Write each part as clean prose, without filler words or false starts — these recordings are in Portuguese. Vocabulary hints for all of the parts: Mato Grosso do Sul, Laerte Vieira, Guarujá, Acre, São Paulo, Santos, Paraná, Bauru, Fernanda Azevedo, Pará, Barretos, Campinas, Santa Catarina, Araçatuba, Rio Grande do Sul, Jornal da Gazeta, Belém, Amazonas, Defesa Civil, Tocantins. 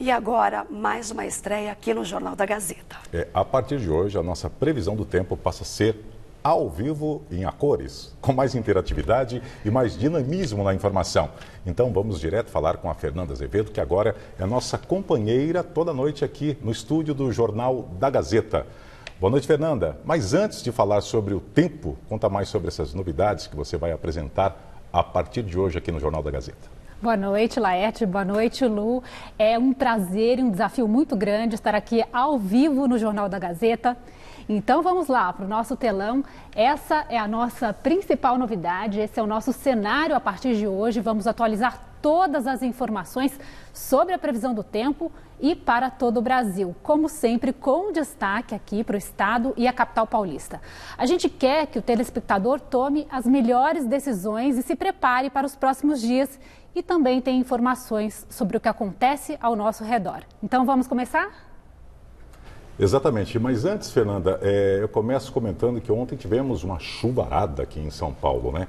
E agora, mais uma estreia aqui no Jornal da Gazeta. A partir de hoje, a nossa previsão do tempo passa a ser ao vivo em a cores, com mais interatividade e mais dinamismo na informação. Então vamos direto falar com a Fernanda Azevedo, que agora é nossa companheira toda noite aqui no estúdio do Jornal da Gazeta. Boa noite, Fernanda. Mas antes de falar sobre o tempo, conta mais sobre essas novidades que você vai apresentar a partir de hoje aqui no Jornal da Gazeta. Boa noite, Laerte. Boa noite, Lu. É um prazer e um desafio muito grande estar aqui ao vivo no Jornal da Gazeta. Então vamos lá para o nosso telão. Essa é a nossa principal novidade, esse é o nosso cenário a partir de hoje. Vamos atualizar todas as informações sobre a previsão do tempo e para todo o Brasil. Como sempre, com destaque aqui para o estado e a capital paulista. A gente quer que o telespectador tome as melhores decisões e se prepare para os próximos dias. E também tem informações sobre o que acontece ao nosso redor. Então vamos começar? Exatamente, mas antes, Fernanda, eu começo comentando que ontem tivemos uma chuvarada aqui em São Paulo, né?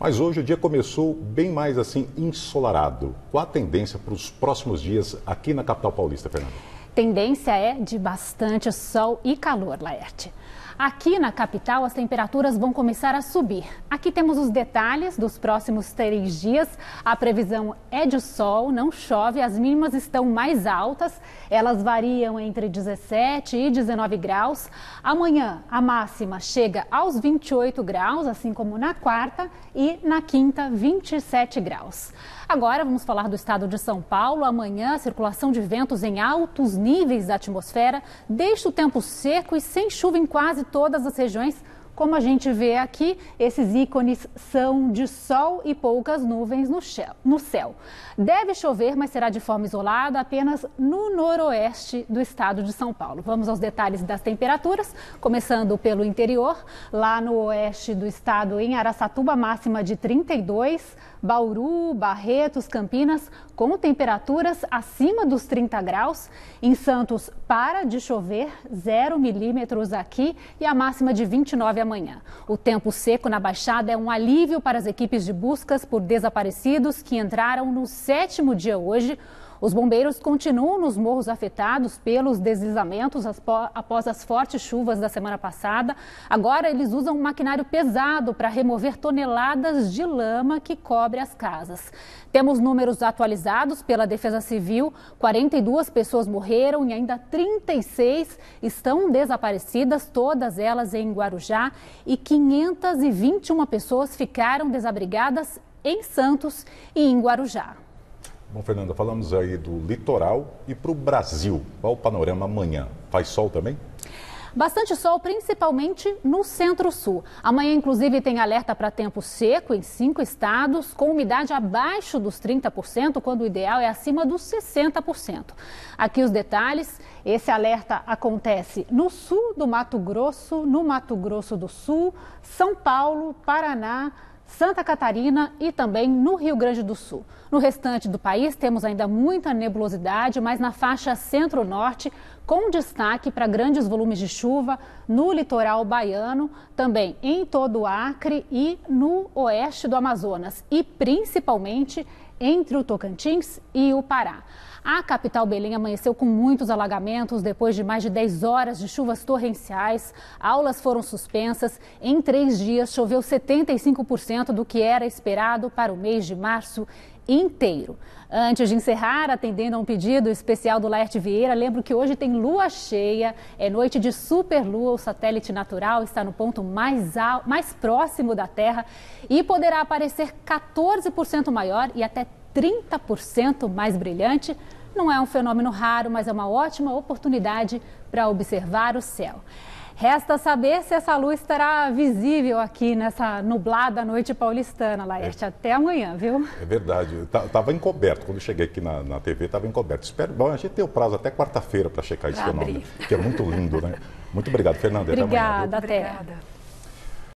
Mas hoje o dia começou bem mais assim ensolarado. Qual a tendência para os próximos dias aqui na capital paulista, Fernanda? Tendência é de bastante sol e calor, Laerte. Aqui na capital, as temperaturas vão começar a subir. Aqui temos os detalhes dos próximos 3 dias. A previsão é de sol, não chove, as mínimas estão mais altas. Elas variam entre 17 e 19 graus. Amanhã, a máxima chega aos 28 graus, assim como na quarta, e na quinta, 27 graus. Agora, vamos falar do estado de São Paulo. Amanhã, a circulação de ventos em altos níveis da atmosfera deixa o tempo seco e sem chuva em quase todas as regiões. Como a gente vê aqui, esses ícones são de sol e poucas nuvens no céu. Deve chover, mas será de forma isolada apenas no noroeste do estado de São Paulo. Vamos aos detalhes das temperaturas, começando pelo interior. Lá no oeste do estado, em Araçatuba, máxima de 32, Bauru, Barretos, Campinas, com temperaturas acima dos 30 graus. Em Santos, para de chover, 0 milímetros aqui e a máxima de 29 amanhã. O tempo seco na Baixada é um alívio para as equipes de buscas por desaparecidos que entraram no 7º dia hoje. Os bombeiros continuam nos morros afetados pelos deslizamentos após as fortes chuvas da semana passada. Agora eles usam um maquinário pesado para remover toneladas de lama que cobre as casas. Temos números atualizados pela Defesa Civil. 42 pessoas morreram e ainda 36 estão desaparecidas, todas elas em Guarujá. E 521 pessoas ficaram desabrigadas em Santos e em Guarujá. Bom, Fernanda, falamos aí do litoral e para o Brasil. Qual o panorama amanhã? Faz sol também? Bastante sol, principalmente no centro-sul. Amanhã, inclusive, tem alerta para tempo seco em 5 estados, com umidade abaixo dos 30%, quando o ideal é acima dos 60%. Aqui os detalhes. Esse alerta acontece no sul do Mato Grosso, no Mato Grosso do Sul, São Paulo, Paraná, Santa Catarina e também no Rio Grande do Sul. No restante do país, temos ainda muita nebulosidade, mas na faixa centro-norte, com destaque para grandes volumes de chuva no litoral baiano, também em todo o Acre e no oeste do Amazonas, e principalmente entre o Tocantins e o Pará. A capital Belém amanheceu com muitos alagamentos depois de mais de 10 horas de chuvas torrenciais. Aulas foram suspensas. Em 3 dias, choveu 75% do que era esperado para o mês de março inteiro. Antes de encerrar, atendendo a um pedido especial do Laerte Vieira, lembro que hoje tem lua cheia, é noite de superlua, o satélite natural está no ponto mais próximo da Terra e poderá aparecer 14% maior e até 30% mais brilhante. Não é um fenômeno raro, mas é uma ótima oportunidade para observar o céu. Resta saber se essa luz estará visível aqui nessa nublada noite paulistana, Laerte. Até amanhã, viu? É verdade. Estava encoberto. Quando eu cheguei aqui na TV, estava encoberto. Espero, bom, a gente tem o prazo até quarta-feira para checar esse fenômeno, que é muito lindo, né? Muito obrigado, Fernanda. Obrigada, até amanhã. Obrigada.